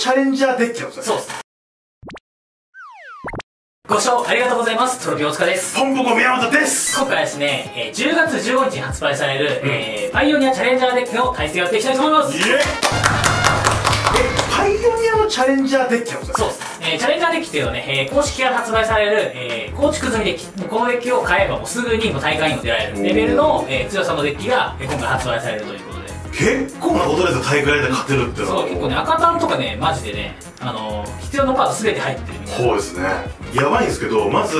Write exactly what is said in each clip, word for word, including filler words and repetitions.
チャレンジャーデッキなんですよ。そうです。ご視聴ありがとうございます。トロピー大塚です。ポンポコ宮本です。今回はですね、えー、じゅうがつじゅうごにちに発売される、うんえー、パイオニアチャレンジャーデッキの対戦をやっていきたいと思います。イエーイ。えパイオニアのチャレンジャーデッキなんですよ。そうです。えー、チャレンジャーデッキっていうのはね、えー、公式から発売される、えー、構築済みデッキ。このデッキを買えばもうすぐにもう大会にも出られるレベルの、えー、強さのデッキが、えー、今回発売されるということで、結構なことですよ。大会で勝てるってのは。そう、結構ね、赤タンとかね、マジでね、あのー、必要なパート全て入ってるみたいな。そうですね。やばいんですけど、まず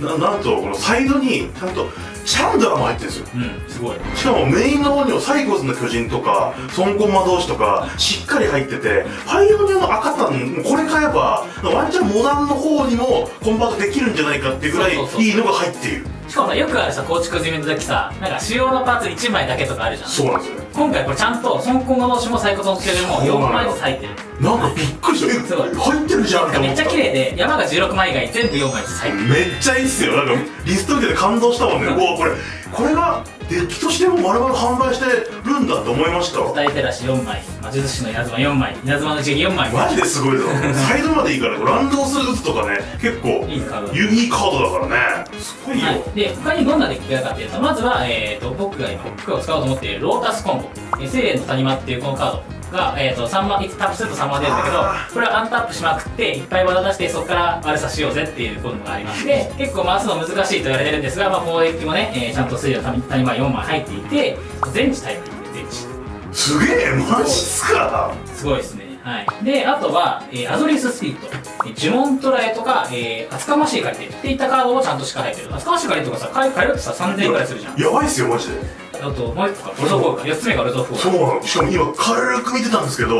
な, なんとこのサイドにちゃんとチャンドラも入ってるんですよ。うん、すごい。しかもメインの方にもサイコスの巨人とか孫コン魔導士とかしっかり入ってて、パイオニアの赤タンこれ買えばワンチャンモダンの方にもコンバートできるんじゃないかっていうぐらいいいのが入っている。しかもさ、よくあるさ、構築済みの時さ、なんか主要なパーツいちまいだけとかあるじゃん。そうなんですよね。今回これちゃんと孫コン魔導士もサイコスの巨人もよんまいずつ入ってる。なんかびっくりした。え、入ってるじゃんって思った。めっちゃ綺麗で、山がじゅうろくまい以外全部よんまいずつ入ってる。めっちゃいいっすよ。なんかリスト見てて感動したもんね。これ、これがデッキとしても我々販売してるんだと思いました。二重照らしよんまい、魔術師の稲妻よんまい、稲妻の樹よんまい。マジですごいぞ。サイドまでいいから、ランドスーツとかね、結構いいカードだからね。すごいよ。はい、で、他にどんなデッキがあるかっていうと、まずは、えーと、僕が今、僕を使おうと思っているロータスコンボ、精霊の谷間っていうこのカード。が、えー、とさんまいタップするとさんまい出るんだけど、これはアンタップしまくっていっぱい技出してそこから悪さしようぜっていうことがありまして、結構回すの難しいと言われてるんですが、まあ、このデッキもね、えー、ちゃんと水量の谷間よんまい入っていて、全地タイプ全地。すげえ、マジっすか。すごいですね。はい。で、あとは、えー、アゾリススピリット、呪文トライとか、えー、厚かましい借りてっていったカードをちゃんとしっかり入ってる。厚かましい借りとかさ、借りるとささんぜんえんくらいするじゃん。やばいっすよマジで。あともういっこか、ルドフォーか、よっつめがルドフォー。そうなの。しかも今軽く見てたんですけど、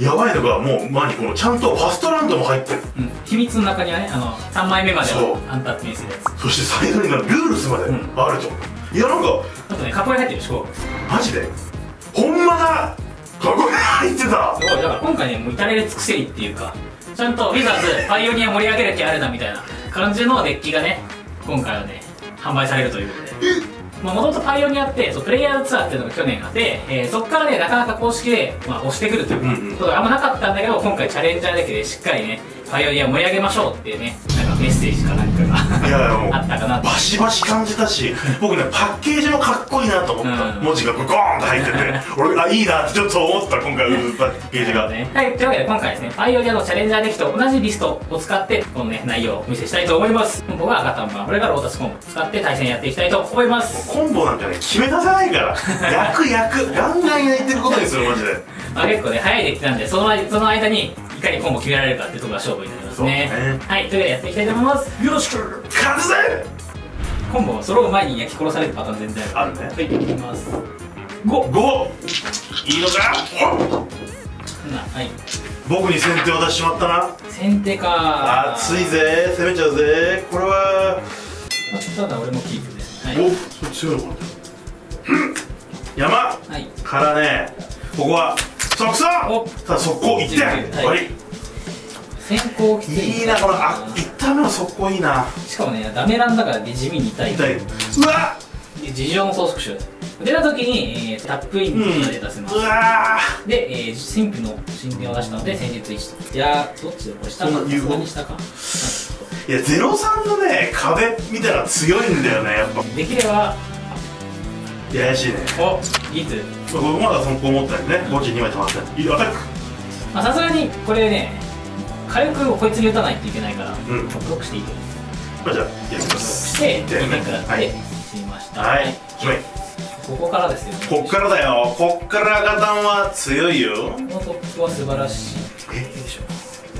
やばいのがもう前にこのちゃんとファストランドも入ってる。うん、秘密の中にはね、あのさんまいめまでをアンタップにするやつ。 そ, そしてサイドにはルールスまであると、うん、いやなんかあとね、囲い入ってるでしょ。マジでほんまだ、囲い入ってた。すごい。だから今回ね、もう至れり尽くせりっていうか、ちゃんとウィザーズパイオニア盛り上げる気あるなみたいな感じのデッキがね、今回はね販売されるということで。えっ、もともとパイオニアってそうプレイヤーズツアーっていうのが去年あって、えー、そこからねなかなか公式で、まあ、押してくるということがあんまなかったんだけど、今回チャレンジャーだけでしっかりねパイオニアを盛り上げましょうっていうね、なんかメッセージか何かがいやいやもうあったかな。バシバシ感じたし、僕ねパッケージもかっこいいなと思った、うん、文字がゴーンと入ってて俺あいいなってちょっと思った今回パッケージがね。はい、というわけで今回ですね、パイオニアのチャレンジャーデッキと同じリストを使ってこのね内容をお見せしたいと思います。コンボが赤タンバー、これがロータスコンボ使って対戦やっていきたいと思います。コンボなんてね決め出せないから焼く焼くガンガン焼いてることにするマジでまあ結構ね早いデッキなんで、そのその間にいかにコンボ決められるかっていうところが勝負になりますね。はい、というわけでやっていきたいと思います。よろしく。完成。コンボはそろう前に焼き殺されるパターン全然あるね。はい、いきます。ごごいいのか。はい、僕に先手を出しちまったな。先手か。熱いぜ、攻めちゃうぜ。これはただ俺もキープですね。おっ、強いのかな。山からね、ここは速攻。さあ速攻いってん。終わり。先攻きつい。いいなこのいったんめの速攻いいな。しかもねダメランだから地味に痛い。痛い。うわっ。で事情も総束しよう。出た時にタップインで出せます。うわ。で神父の神殿を出したので戦術いちと。いやどっちでこれ下か下にしたか。いやゼロさんのね壁見たら強いんだよねやっぱ。できれば。いや怪しいね。おいつ。僕まだ損攻持ったんでね。墓地にまい溜まって。いいアタック。まあさすがにこれね。火力をこいつに打たないといけないから、うん、ブロックしていいと思います。じゃあ、ブロックして、にてんくらって、死にました。はい、ここからですよね。こっからだよ。こっから赤弾は強いよ。このトップは素晴らしい。と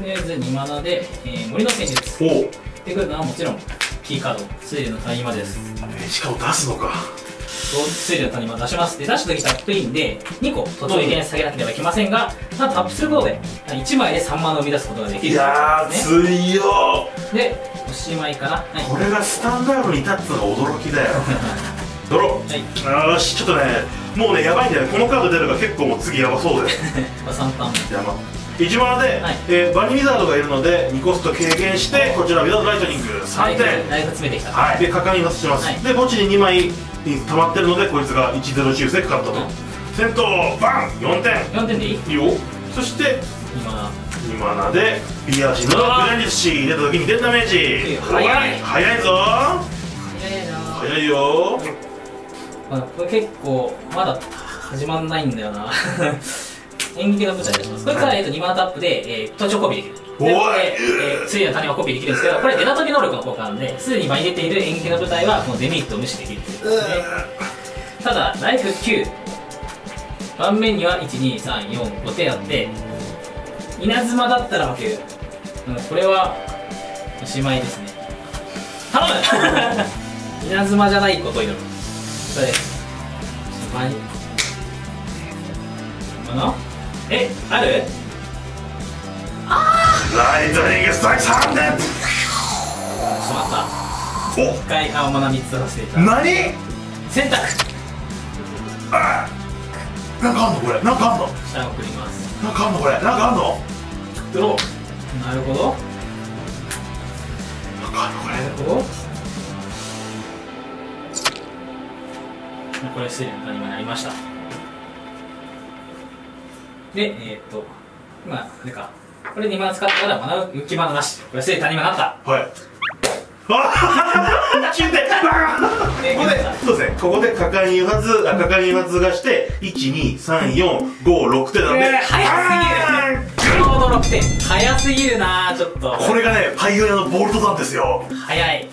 りあえずにマナで、えー、森の戦術。おってくるのはもちろん、キーカード、水流の谷間です。え、しかも出すのか。水流の谷間出します。で、出したときタップインで、にこ途中で減下げなければいけませんが、なんとタップすることで、いちまいでさんマナを生み出すことができる。いやー、強い。で、おしまいかな。はい、これがスタンダードに立つのが驚きだよ。ドロー。はい、よし、ちょっとね、もうね、やばいんだよね。このカード出れば結構もう次やばそうだよ。さんターンめ。やば。いちマナで、はい、えー、バニーウィザードがいるのでにコスト軽減して、こちらウィザードライトニングさんてん。だいぶ詰めてきた。はい。で、果敢に発します。はい、で、墓地ににまい。溜まってるのでこいつがいちゼロ修正かかったと。戦闘バンよんてん。よんてんでいいよ。そして今なで B 足のグランディスシーで時に出るダメージ。早い早いぞ。早いな。早いよ。まあこれ結構まだ始まんないんだよな。演劇の舞台出します。これからえっとにマナタップで途中コピーできる。おい。次の種をコピーできるんですけど、これ出た時能力の効果なんで、すでに場に出ている演劇の舞台はこのデメリットを無視できる。ただライフきゅう。盤面にはいち、に、さん、よん、ご手あって。稲妻だったら負ける、うん、これはおしまいですね。頼む。稲妻じゃないことを祈る。それ前にあのえあるあーライトニングストライクさんてんしまった。お一回青学みっつ出していた。何選択あーなんかあんのこれ。なんかあんの下送ります。なんかあんのこれ。なんかあんのドロー。なるほど。なんかあるこれ。なるほど。これ失礼な感じになりました。で、えー、っと今あれかこれにマナ使ったから学ぶ浮きマナなし。これ失礼な感じになった。はい。あ急転。ここでそうですね。ここで果敢に誘発果敢に誘発がしていち、に、さん、よん、ご、ろくてんなんで。早すぎる。ろくてん早すぎるな。ちょっとこれがねパイオニアのボルトなんですよ。早い。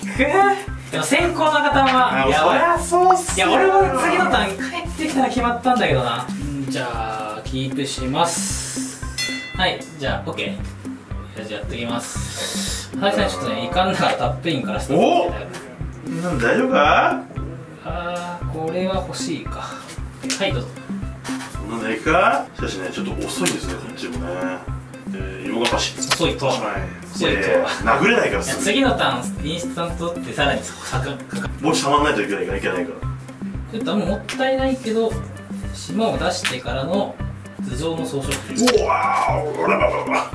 でも先行の方はやばい。そうっす。いや俺も次のターン帰ってきたら決まったんだけどな。じゃあキープします。はいじゃあ OK じゃあやってきます。はいさんちょっとねいかんながらタップインからスタートしておなん大丈夫か。あーこれは欲しいか。はいどうぞ。そんなんないか。しかしねちょっと遅いですねこっちもね。ヨガパシ遅いと殴れないから次のターンインスタントってさらにサクッもうたまんないといけないからいけないからちょっともったいないけど島を出してからの頭上の装飾品。うわーおらららら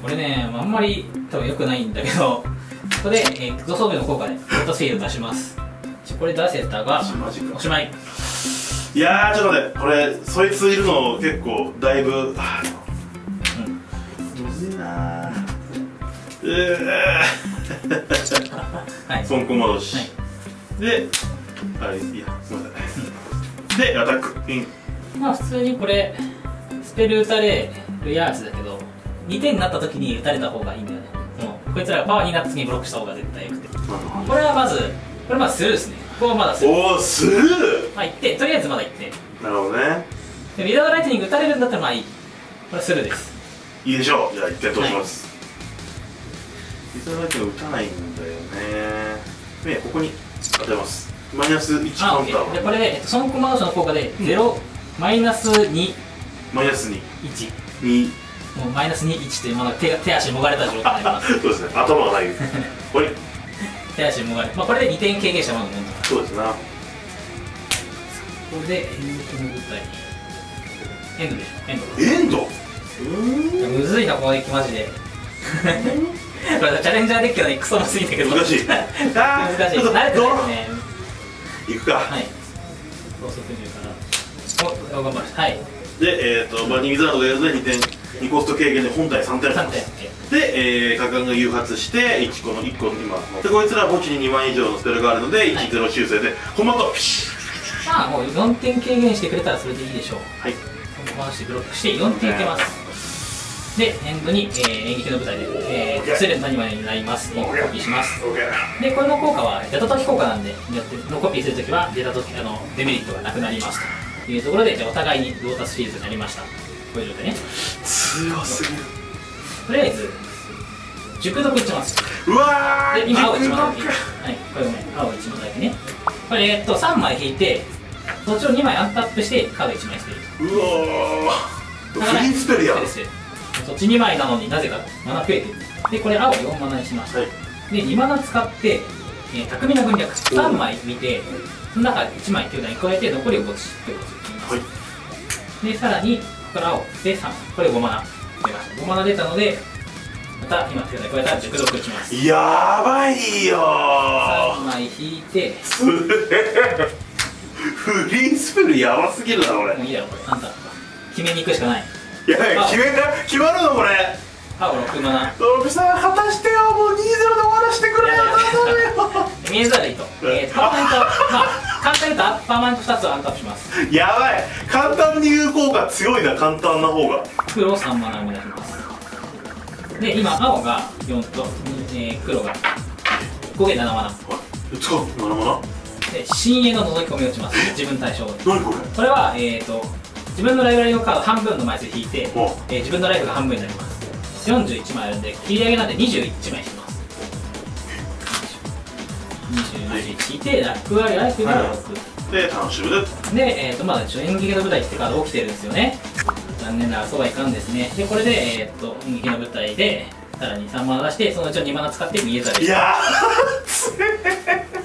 これねあんまり多分よくないんだけどここで土装備の効果でボルトスフィールド出します。これ出せたがおしまい。いやーちょっと待ってこれそいついるの結構だいぶはい、損コ戻し。で、あれ、いや、すみません。で、アタックイン。まあ、普通にこれ、スペル打たれるやつだけど、にてんになった時に打たれた方がいいんだよね。もう、こいつらパワーになった時にブロックした方が絶対よくて。これはまず、これまずスルーですね。ここはまだスルー。おー、スルー。まあ、いって、とりあえずまだいって。なるほどね。で、ウィザードライトニング打たれるんだったら、まあいい。これスルーです。いいでしょう。じゃあ、いってん通します。はいそれだけ打たないんだよね。ここに当てます。マイナスいちカウンター。でこれでソンコマーションの効果でゼロ、マイナスに、マイナスに、いち、に、もうマイナスに、いちというものが手足もがれた状態になります。そうですね。頭がない。これ手足もがれ。まあこれでにてん経験したものになります。そうですな。ここでエンドでしょ。エンド。エンド。むずいなこのデッキマジで。これチャレンジャーデッキのクソもすぎたけど難しい難しい慣れてないですね。いくかはい高速入からお頑張りはいでえっとバニーウィザードがやるのでにてんにコスト軽減で本体さんてんで果敢が誘発していっこのいっこの今でこいつら墓地ににまん以上のスペルがあるのでいちゼロ修正でコマンドピシッまあもうよんてん軽減してくれたらそれでいいでしょう。はい回してブロックしてよんてんいけます。で、エンドに、えー、演劇の舞台で、えー、スレッドにまでになります。コピーします。で、これの効果は、出た時効果なんで、コピーするときは、出た時あのデメリットがなくなりますというところで、じゃあお互いにロータスフィールドになりました。こういう状態ね。強すぎる。とりあえず、熟読打ちます。うわーで、今、青いちまいだけ。はい、これごめん、青いちまいだけね。これ、えー、っと、さんまい引いて、そっちをにまいアンタップして、カードいちまい捨てる。うわー、フリースペルやん。そっちにまいなのになぜかマナ増えてる。でこれ青よんマナにしました、はい、でにマナ使って、えー、巧みな軍略さんまい見てその中でいちまい球団に加えて残りをごとしということで切ります、はい、でさらにここから青でさんこれごマナ出ました。ごマナ出たのでまた今球団に加えたら熟読打ちます。やばいよーさんまい引いてフリースペルやばすぎるな俺。もういいだろこれあんた決めに行くしかない。やいや、決めた、決まるのこれ。あ、ろく、なな。ドロピさん、果たしてよ、もうに、ゼロで終わらせてくれよ、頼むよ。見えたらいいと。えー、パーマント、まあ、簡単に言うと、パーマントふたつをアンタップします。やばい、簡単に有効果強いな、簡単な方が。黒をさんマナを生み出します。で、今、青がよんと、えー、黒がごでななマナ。使う、ななマナ。で、深淵の覗き込みを打ちます。自分対象で。何これ？これは、えーと、自分のライブラリのカード半分の枚数引いて、えー、自分のライフが半分になります。よんじゅういちまいあるんで、切り上げなんでにじゅういちまい引きます。にじゅういち引いて、ラック割りライフがろくで、楽しむで、で、えー、とまだ演劇の舞台ってカード起きてるんですよね。残念ながらそうはいかんですね。で、これで、えー、と演劇の舞台でさらにさんマナ出して、そのうちをにマナ使って見えざる。いやー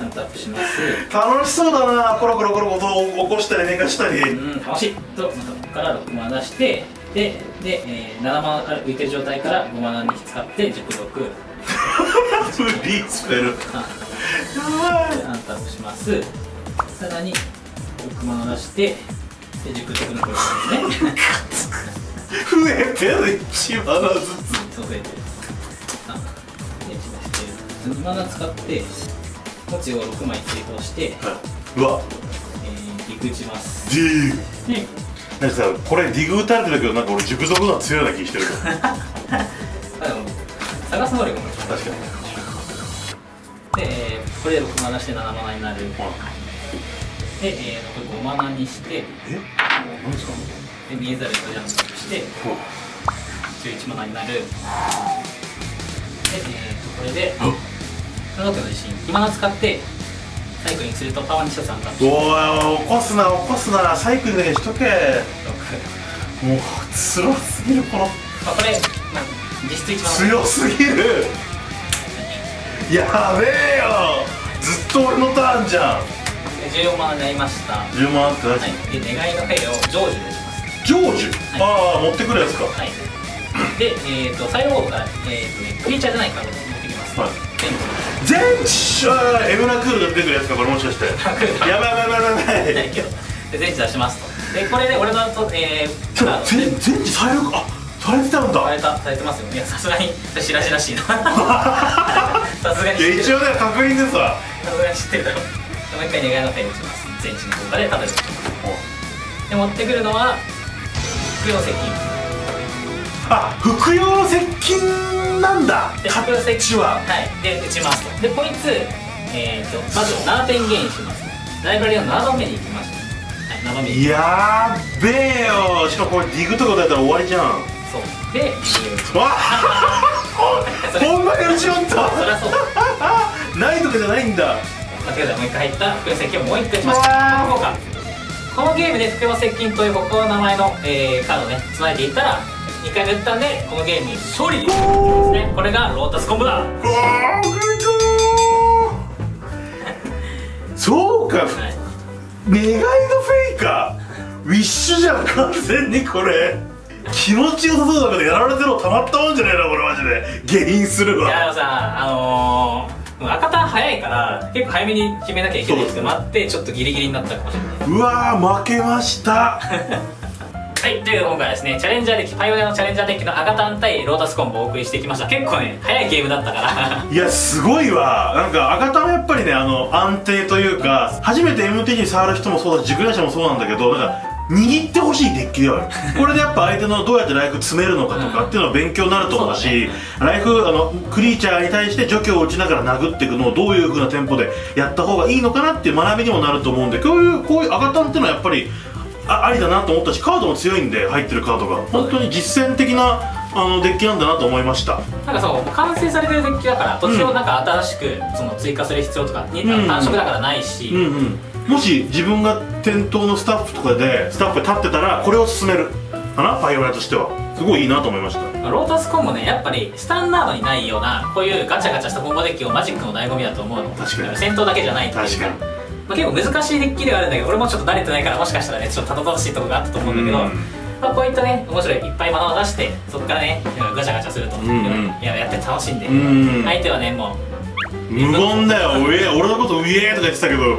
アンタップします。楽しそうだな。コロコロコロことを起こしたり寝かしたり、うん、楽しいと。またここからろくマナ出して、で、で、えー、ななマナ浮いてる状態からごマナに使ってじゅうろく無理スペルやばい。アンタップします。さらにろくマナ出して、でじゅうろくのコロコロですね増えてる。いちマナずつ増えてる。にマナ使って墓地をろくまい追加して、はい、うわ、えー、ディグ打ちます。ディグなんかさ、これディグ打たれてるけど、なんか俺熟読のは強いような気してるけど探す能力も確かに。で、えー、これでろくマナしてななマナになる。で、えー、残りごマナにして、え、何ですか。で、見えざるとジャンプしてじゅういちマナになる。で、えー、これでその時の地震、今の使ってサイクルにするとパワーに一つアンタップ。おお、起こすな起こすな、サイクルだけしとけ。もう強すぎるこの、まあ、これ実質一番強すぎる。やべえよ、ずっと俺のターンじゃん。じゅうよんマナになりました。じゅうマナって何、はい、で、願いのペイを成就でします。成就、はい、ああ、持ってくるやつか。はい。で、えーと、サイドボードから、えーと、クリーチャーじゃないから持ってきます。はい、全治。あ、エムナクールが出てくるやつか、これもしかして。やばいやばいやばいやばい。ないけど。で、全治出しますと。で、これで俺のと、えー、ちょっと全治されるか。あ、されてたんだ。された、されてますよ。いや、さすがにしらしらしいな。さすがに。いや、一応ね、確認ですわ。さすがに知ってるだろう。もう一回願いのペン打ちます。全治の効果でただで。で、持ってくるのは服用接近。あ、服用接近。なんだ、発表して、はい、で打ちますと。で、こいつ、えー、とまずななてん減にします。ライブラリのなばん目に行きました。はい、ななばんめ。いやーべえよ。しかもこれディグとかだったら終わりじゃん。そうで、わっほんまに打ちよった。そりゃそうだないとかじゃないんだ。間違えた。もう一回入った福の接近をもう一回打ちました。ここか。このゲームで福の接近というここの名前の、えー、カードね、つないでいったらいっかい打ったんで、このゲームに勝利ですね。これがロータスコンボだ。そうか、はい、願いのフェイか。ウィッシュじゃん完全にこれ。気持ちよさそうだけど、やられてるのたまったもんじゃねえなこれマジで。原因するわ。いや、でもさ、あのー、赤ターン早いから結構早めに決めなきゃいけないって待って、ちょっとギリギリになったかもしれない。うわー、負けましたはい、ということで今回はですね、チャレンジャーデッキ、パイオニアのチャレンジャーデッキの赤タン対ロータスコンボをお送りしてきました。結構ね、早いゲームだったからいや、すごいわ。なんか赤タンはやっぱりね、あの安定というか、初めて エムティージー に触る人もそうだし、熟練者もそうなんだけど、なんか握ってほしいデッキではある。これでやっぱ相手のどうやってライフ詰めるのかとかっていうのは勉強になると思うし、ライフ、あのクリーチャーに対して除去を打ちながら殴っていくのをどういう風なテンポでやった方がいいのかなっていう学びにもなると思うんで、こういうこういう赤タンっていうのはやっぱりあ, ありだなと思ったし、カードも強いんで、入ってるカードが本当に実践的なあのデッキなんだなと思いました。なんかそう、完成されてるデッキだから、途中をなんか新しくその追加する必要とかに、うん、単色だからないし、うん、うん、もし自分が店頭のスタッフとかでスタッフで立ってたらこれを進めるかな、パイオニアとしてはすごいいいなと思いました。ロータスコンボね、やっぱりスタンダードにないようなこういうガチャガチャしたコンボデッキをマジックの醍醐味だと思うの。確かに戦闘だけじゃないっていうか、確かに結構難しいデッキではあるんだけど、俺もちょっと慣れてないから、もしかしたらね、ちょっとたどたどしいところがあったと思うんだけど、まあこういったね、面白いいっぱいマナを出して、そこからね、ガチャガチャすると、いや、やって楽しんで、相手はね、もう無言だよ。俺のこと「うえー」とか言ってたけど、結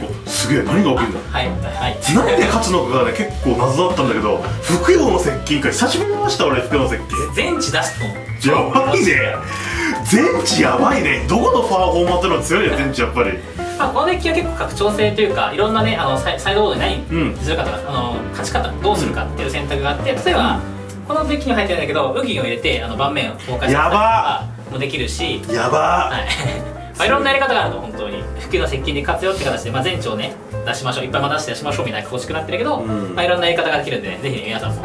構すげえ、何が起きるんだ。はいはい。なんで勝つのかがね、結構謎だったんだけど、福洋の接近か久しぶりに見ました俺、福洋の接近。全地出したの。やばいね。全地やばいね。どこのファーフォーマットの強いね、全地やっぱり。まあこのデッキは結構拡張性というか、いろんなね、あのサイドボードに何するかとか、あの勝ち方どうするかっていう選択があって、例えばこのデッキには入ってるんだけど、ウギンを入れてあの盤面を崩壊するとかもできるし。やば。はい。まあいろんなやり方があるの、本当に福洋の接近に活用って形で、まあ、全地をね出しましょう、いっぱいまた出して出しましょうみたいな欲しくなってるけど、うん、まあいろんなやり方ができるんでね、ぜひ、ね、皆さんも、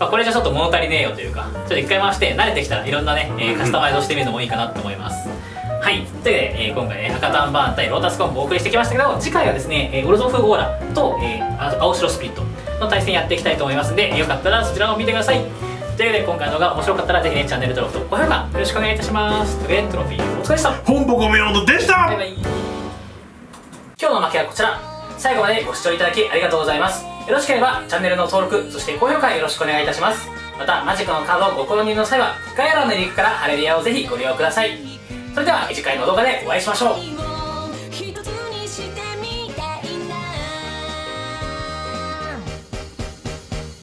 まあ、これじゃちょっと物足りねえよというか、ちょっと一回回して慣れてきたらいろんなね、えー、カスタマイズをしてみるのもいいかなと思います、うん、はい。というわけで、えー、今回ね赤短バーン対ロータスコンボをお送りしてきましたけど、次回はですね、えー、オルゾフオーラと、えー、青白スピリットの対戦やっていきたいと思いますので、よかったらそちらを見てください。というわけで、今回の動画面白かったらぜひね、チャンネル登録と高評価よろしくお願いいたします。というわけで、トロフィーお疲れでした。本舗ごめんおどでした。バイバイ。今日の負けはこちら。最後までご視聴いただきありがとうございます。よろしければチャンネルの登録、そして高評価よろしくお願いいたします。またマジックのカードをご購入の際は概要欄のリンクからハレリアをぜひご利用ください。それでは次回の動画でお会いしましょう。